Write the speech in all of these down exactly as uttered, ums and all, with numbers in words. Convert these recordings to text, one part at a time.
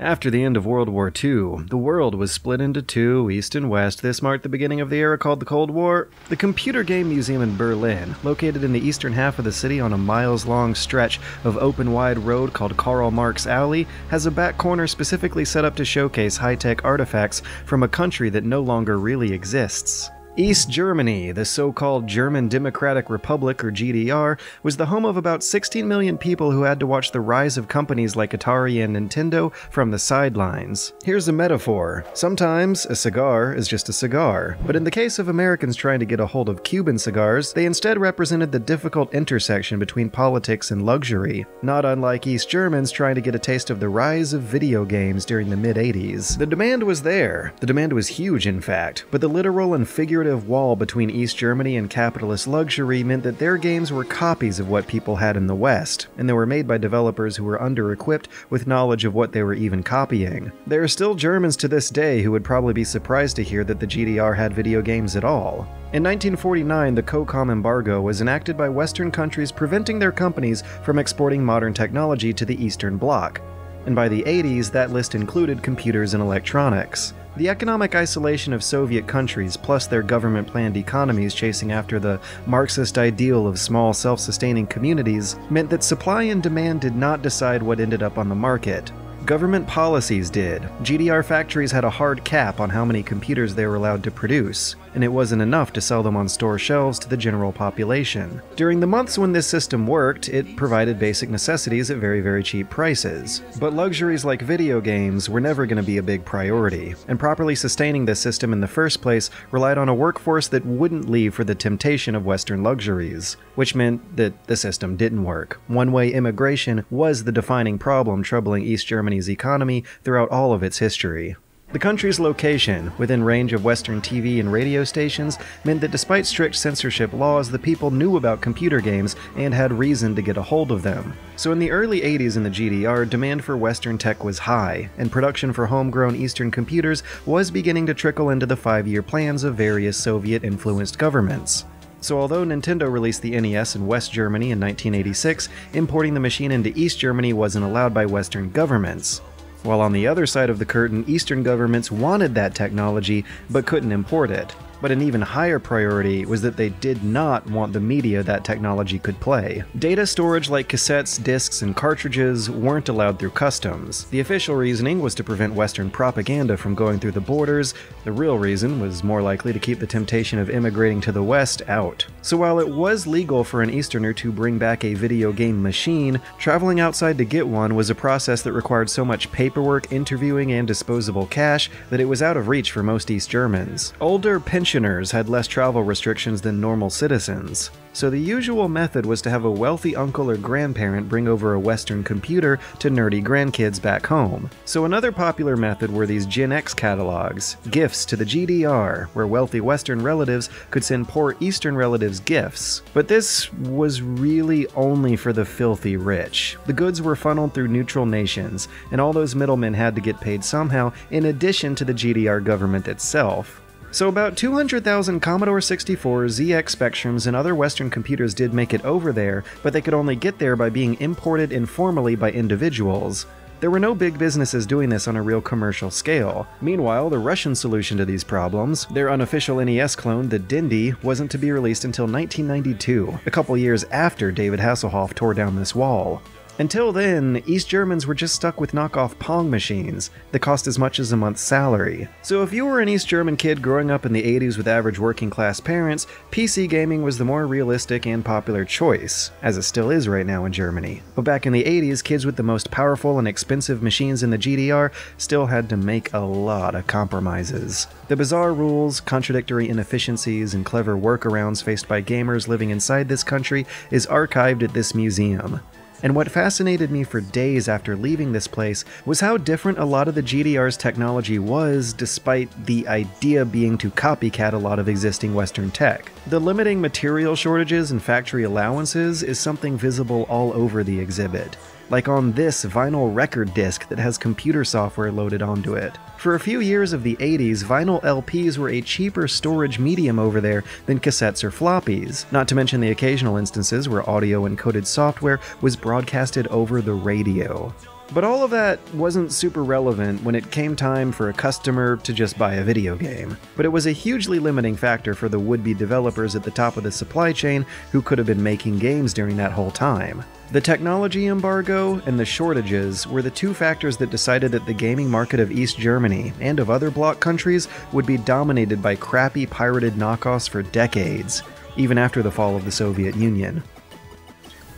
After the end of World War Two, the world was split into two, East and West. This marked the beginning of the era called the Cold War. The Computer Game Museum in Berlin, located in the eastern half of the city on a miles-long stretch of open wide road called Karl Marx Alley, has a back corner specifically set up to showcase high-tech artifacts from a country that no longer really exists. East Germany, the so-called German Democratic Republic, or G D R, was the home of about sixteen million people who had to watch the rise of companies like Atari and Nintendo from the sidelines. Here's a metaphor. Sometimes, a cigar is just a cigar, but in the case of Americans trying to get a hold of Cuban cigars, they instead represented the difficult intersection between politics and luxury, not unlike East Germans trying to get a taste of the rise of video games during the mid eighties. The demand was there. The demand was huge, in fact, but the literal and figurative wall between East Germany and capitalist luxury meant that their games were copies of what people had in the West, and they were made by developers who were under-equipped with knowledge of what they were even copying. There are still Germans to this day who would probably be surprised to hear that the G D R had video games at all. In nineteen forty-nine, the COCOM embargo was enacted by Western countries preventing their companies from exporting modern technology to the Eastern Bloc, and by the eighties, that list included computers and electronics. The economic isolation of Soviet countries, plus their government-planned economies chasing after the Marxist ideal of small, self-sustaining communities, meant that supply and demand did not decide what ended up on the market. Government policies did. G D R factories had a hard cap on how many computers they were allowed to produce, and it wasn't enough to sell them on store shelves to the general population. During the months when this system worked, it provided basic necessities at very, very cheap prices. But luxuries like video games were never going to be a big priority, and properly sustaining this system in the first place relied on a workforce that wouldn't leave for the temptation of Western luxuries, which meant that the system didn't work. One-way immigration was the defining problem troubling East Germany's economy throughout all of its history. The country's location, within range of Western T V and radio stations, meant that despite strict censorship laws, the people knew about computer games and had reason to get a hold of them. So in the early eighties in the G D R, demand for Western tech was high, and production for homegrown Eastern computers was beginning to trickle into the five-year plans of various Soviet-influenced governments. So although Nintendo released the N E S in West Germany in nineteen eighty-six, importing the machine into East Germany wasn't allowed by Western governments. While on the other side of the curtain, Eastern governments wanted that technology, but couldn't import it. But an even higher priority was that they did not want the media that technology could play. Data storage like cassettes, discs, and cartridges weren't allowed through customs. The official reasoning was to prevent Western propaganda from going through the borders. The real reason was more likely to keep the temptation of immigrating to the West out. So while it was legal for an Easterner to bring back a video game machine, traveling outside to get one was a process that required so much paperwork, interviewing, and disposable cash that it was out of reach for most East Germans. Older pensioners Pensioners had less travel restrictions than normal citizens, so the usual method was to have a wealthy uncle or grandparent bring over a Western computer to nerdy grandkids back home. So another popular method were these Gen X catalogs, gifts to the G D R, where wealthy Western relatives could send poor Eastern relatives gifts. But this was really only for the filthy rich. The goods were funneled through neutral nations, and all those middlemen had to get paid somehow in addition to the G D R government itself. So about two hundred thousand Commodore sixty-four, Z X Spectrums, and other Western computers did make it over there, but they could only get there by being imported informally by individuals. There were no big businesses doing this on a real commercial scale. Meanwhile, the Russian solution to these problems, their unofficial N E S clone, the Dendy, wasn't to be released until nineteen ninety-two, a couple years after David Hasselhoff tore down this wall. Until then, East Germans were just stuck with knockoff Pong machines that cost as much as a month's salary. So if you were an East German kid growing up in the eighties with average working-class parents, P C gaming was the more realistic and popular choice, as it still is right now in Germany. But back in the eighties, kids with the most powerful and expensive machines in the G D R still had to make a lot of compromises. The bizarre rules, contradictory inefficiencies, and clever workarounds faced by gamers living inside this country is archived at this museum. And what fascinated me for days after leaving this place was how different a lot of the G D R's technology was, despite the idea being to copycat a lot of existing Western tech. The limiting material shortages and factory allowances is something visible all over the exhibit, like on this vinyl record disc that has computer software loaded onto it. For a few years of the eighties, vinyl L Ps were a cheaper storage medium over there than cassettes or floppies, not to mention the occasional instances where audio-encoded software was broadcasted over the radio. But all of that wasn't super relevant when it came time for a customer to just buy a video game. But it was a hugely limiting factor for the would-be developers at the top of the supply chain who could have been making games during that whole time. The technology embargo and the shortages were the two factors that decided that the gaming market of East Germany and of other bloc countries would be dominated by crappy pirated knockoffs for decades, even after the fall of the Soviet Union.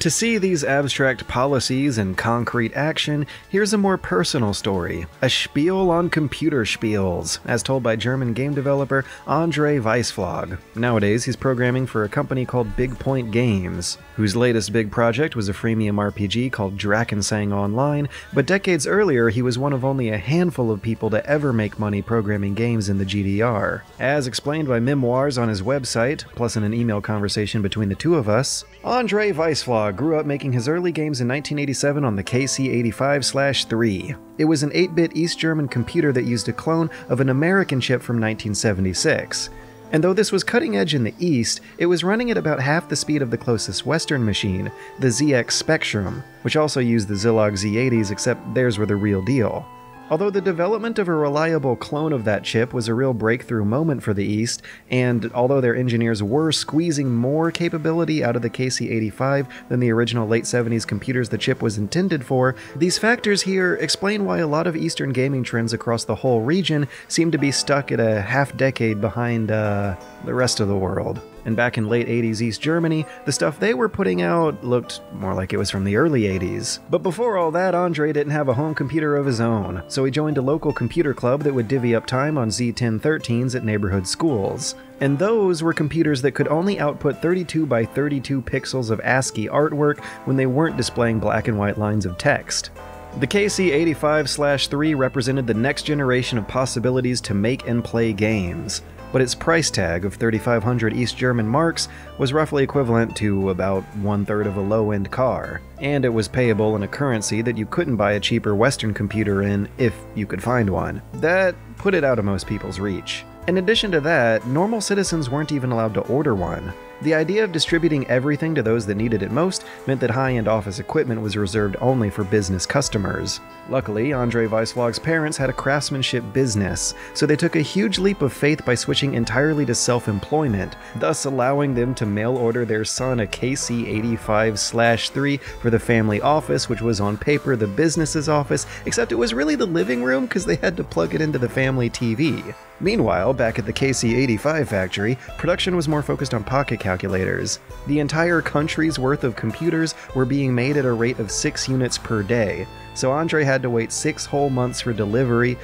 To see these abstract policies in concrete action, here's a more personal story, a spiel on computer spiels, as told by German game developer Andrew Weissflog. Nowadays, he's programming for a company called Big Point Games, whose latest big project was a freemium R P G called Drakensang Online, but decades earlier he was one of only a handful of people to ever make money programming games in the G D R. As explained by memoirs on his website, plus in an email conversation between the two of us, Andrew Weissflog grew up making his early games in nineteen eighty-seven on the K C eighty-five slash three. It was an eight bit East German computer that used a clone of an American chip from nineteen seventy-six. And though this was cutting edge in the East, it was running at about half the speed of the closest Western machine, the Z X Spectrum, which also used the Zilog Z eighties, except theirs were the real deal. Although the development of a reliable clone of that chip was a real breakthrough moment for the East, and although their engineers were squeezing more capability out of the K C eighty-five than the original late seventies computers the chip was intended for, these factors here explain why a lot of Eastern gaming trends across the whole region seem to be stuck at a half decade behind uh, the rest of the world. And back in late eighties East Germany, the stuff they were putting out looked more like it was from the early eighties. But before all that, Andre didn't have a home computer of his own, so he joined a local computer club that would divvy up time on Z ten thirteens at neighborhood schools. And those were computers that could only output thirty-two by thirty-two pixels of ASCII artwork when they weren't displaying black and white lines of text. The K C eighty-five slash three represented the next generation of possibilities to make and play games, but its price tag of thirty-five hundred East German marks was roughly equivalent to about one-third of a low-end car, and it was payable in a currency that you couldn't buy a cheaper Western computer in if you could find one. That put it out of most people's reach. In addition to that, normal citizens weren't even allowed to order one. The idea of distributing everything to those that needed it most meant that high-end office equipment was reserved only for business customers. Luckily, Andre Weissflog's parents had a craftsmanship business, so they took a huge leap of faith by switching entirely to self-employment, thus allowing them to mail-order their son a K C eighty-five slash three for the family office, which was on paper the business's office, except it was really the living room because they had to plug it into the family T V. Meanwhile, back at the K C eighty-five factory, production was more focused on pocket calculators. The entire country's worth of computers were being made at a rate of six units per day, so Andre had to wait six whole months for delivery.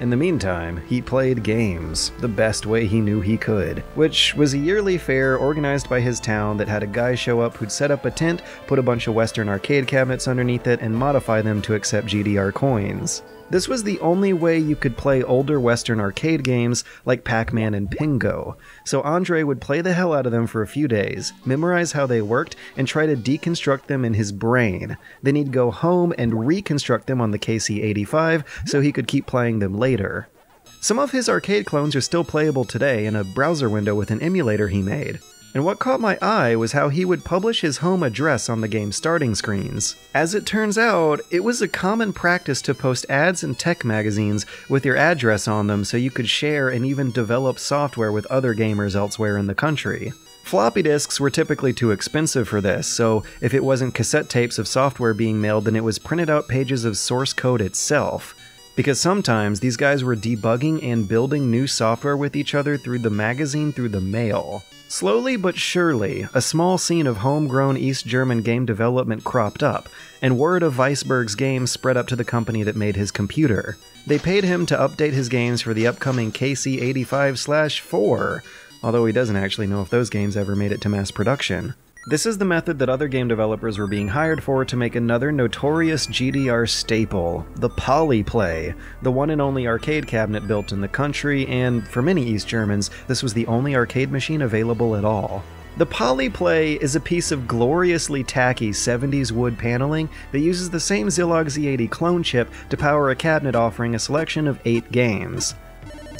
In the meantime, he played games, the best way he knew he could, which was a yearly fair organized by his town that had a guy show up who'd set up a tent, put a bunch of Western arcade cabinets underneath it, and modify them to accept G D R coins. This was the only way you could play older Western arcade games like Pac-Man and Pingo, so Andre would play the hell out of them for a few days, memorize how they worked, and try to deconstruct them in his brain. Then he'd go home and reconstruct them on the K C eighty-five so he could keep playing them later. Some of his arcade clones are still playable today in a browser window with an emulator he made. And what caught my eye was how he would publish his home address on the game's starting screens. As it turns out, it was a common practice to post ads in tech magazines with your address on them so you could share and even develop software with other gamers elsewhere in the country. Floppy disks were typically too expensive for this, so if it wasn't cassette tapes of software being mailed, then it was printed out pages of source code itself. Because sometimes these guys were debugging and building new software with each other through the magazine through the mail. Slowly but surely, a small scene of homegrown East German game development cropped up, and word of Weissberg's game spread up to the company that made his computer. They paid him to update his games for the upcoming K C eighty-five slash four, although he doesn't actually know if those games ever made it to mass production. This is the method that other game developers were being hired for to make another notorious G D R staple, the Polyplay, the one and only arcade cabinet built in the country, and for many East Germans, this was the only arcade machine available at all. The Polyplay is a piece of gloriously tacky seventies wood paneling that uses the same Zilog Z eighty clone chip to power a cabinet offering a selection of eight games.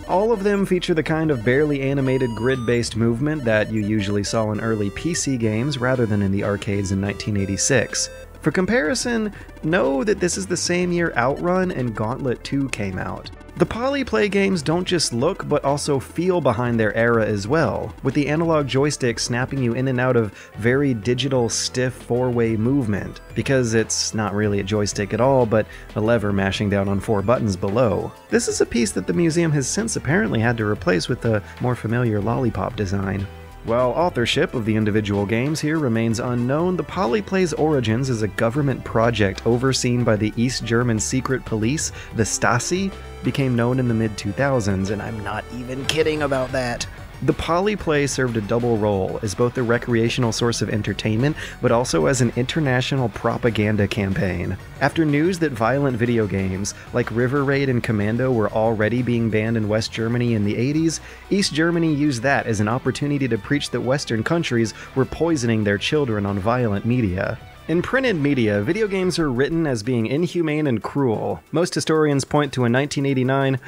All of them feature the kind of barely animated grid-based movement that you usually saw in early P C games rather than in the arcades in nineteen eighty-six. For comparison, know that this is the same year OutRun and Gauntlet two came out. The Polyplay games don't just look, but also feel behind their era as well, with the analog joystick snapping you in and out of very digital, stiff four-way movement, because it's not really a joystick at all, but a lever mashing down on four buttons below. This is a piece that the museum has since apparently had to replace with the more familiar lollipop design. While authorship of the individual games here remains unknown, the Polyplay's origins is a government project overseen by the East German secret police, the Stasi, became known in the mid two thousands, and I'm not even kidding about that. The Polyplay served a double role as both a recreational source of entertainment, but also as an international propaganda campaign. After news that violent video games, like River Raid and Commando, were already being banned in West Germany in the eighties, East Germany used that as an opportunity to preach that Western countries were poisoning their children on violent media. In printed media, video games are written as being inhumane and cruel. Most historians point to a nineteen eighty-nine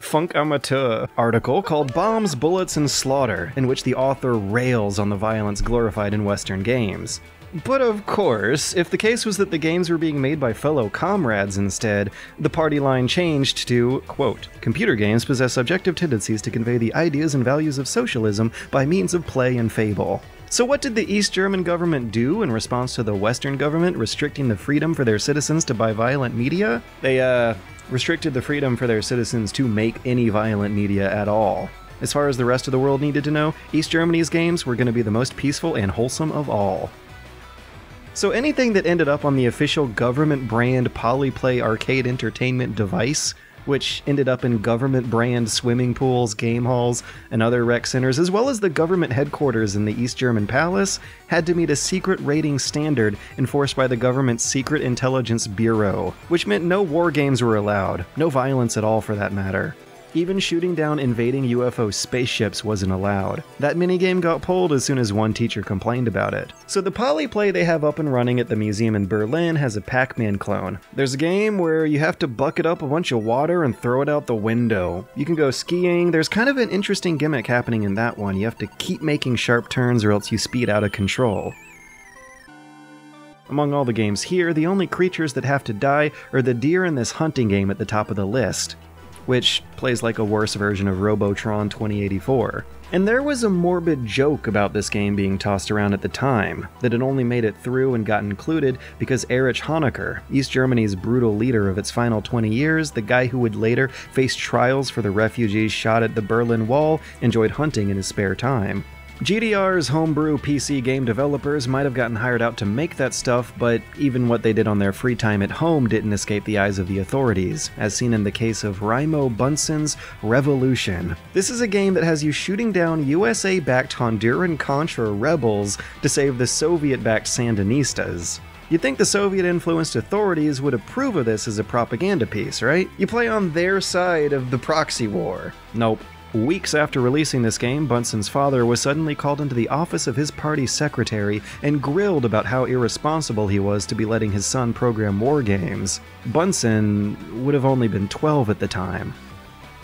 FUNK AMATEUR article called Bombs, Bullets, and Slaughter, in which the author rails on the violence glorified in Western games. But of course, if the case was that the games were being made by fellow comrades instead, the party line changed to, quote, "Computer games possess subjective tendencies to convey the ideas and values of socialism by means of play and fable." So what did the East German government do in response to the Western government restricting the freedom for their citizens to buy violent media? They, uh... restricted the freedom for their citizens to make any violent media at all. As far as the rest of the world needed to know, East Germany's games were going to be the most peaceful and wholesome of all. So anything that ended up on the official government brand Polyplay arcade entertainment device, which ended up in government brand swimming pools, game halls, and other rec centers, as well as the government headquarters in the East German palace, had to meet a secret rating standard enforced by the government's Secret Intelligence Bureau, which meant no war games were allowed, no violence at all for that matter. Even shooting down invading U F O spaceships wasn't allowed. That minigame got pulled as soon as one teacher complained about it. So the Polyplay they have up and running at the museum in Berlin has a Pac-Man clone. There's a game where you have to bucket up a bunch of water and throw it out the window. You can go skiing. There's kind of an interesting gimmick happening in that one. You have to keep making sharp turns or else you speed out of control. Among all the games here, the only creatures that have to die are the deer in this hunting game at the top of the list, which plays like a worse version of Robotron twenty eighty-four. And there was a morbid joke about this game being tossed around at the time, that it only made it through and got included because Erich Honecker, East Germany's brutal leader of its final twenty years, the guy who would later face trials for the refugees shot at the Berlin Wall, enjoyed hunting in his spare time. G D R's homebrew P C game developers might have gotten hired out to make that stuff, but even what they did on their free time at home didn't escape the eyes of the authorities, as seen in the case of Raimo Bunsen's Revolution. This is a game that has you shooting down U S A-backed Honduran Contra rebels to save the Soviet-backed Sandinistas. You'd think the Soviet-influenced authorities would approve of this as a propaganda piece, right? You play on their side of the proxy war. Nope. Weeks after releasing this game, Bunsen's father was suddenly called into the office of his party secretary and grilled about how irresponsible he was to be letting his son program war games. Bunsen would have only been twelve at the time.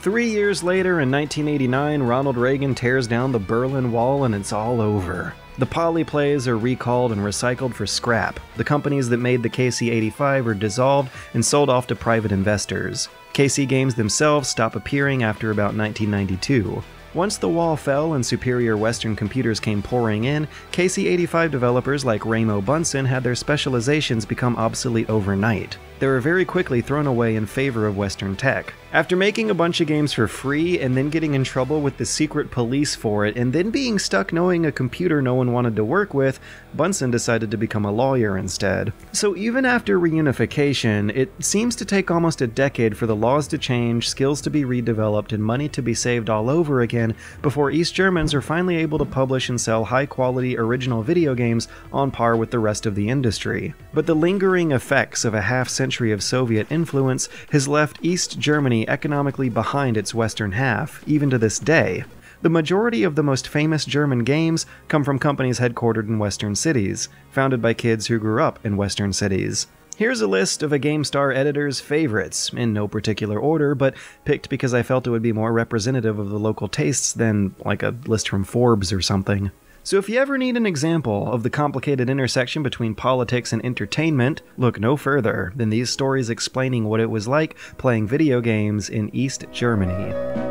Three years later, in nineteen eighty-nine, Ronald Reagan tears down the Berlin Wall and it's all over. The Polyplays are recalled and recycled for scrap. The companies that made the K C eighty-five are dissolved and sold off to private investors. K C games themselves stop appearing after about nineteen ninety-two. Once the wall fell and superior Western computers came pouring in, K C eighty-five developers like Raimo Bunsen had their specializations become obsolete overnight. They were very quickly thrown away in favor of Western tech. After making a bunch of games for free and then getting in trouble with the secret police for it and then being stuck knowing a computer no one wanted to work with, Bunsen decided to become a lawyer instead. So even after reunification, it seems to take almost a decade for the laws to change, skills to be redeveloped, and money to be saved all over again before East Germans are finally able to publish and sell high-quality original video games on par with the rest of the industry. But the lingering effects of a half-century of Soviet influence has left East Germany economically behind its Western half, even to this day. The majority of the most famous German games come from companies headquartered in Western cities, founded by kids who grew up in Western cities. Here's a list of a GameStar editor's favorites, in no particular order, but picked because I felt it would be more representative of the local tastes than, like, a list from Forbes or something. So if you ever need an example of the complicated intersection between politics and entertainment, look no further than these stories explaining what it was like playing video games in East Germany.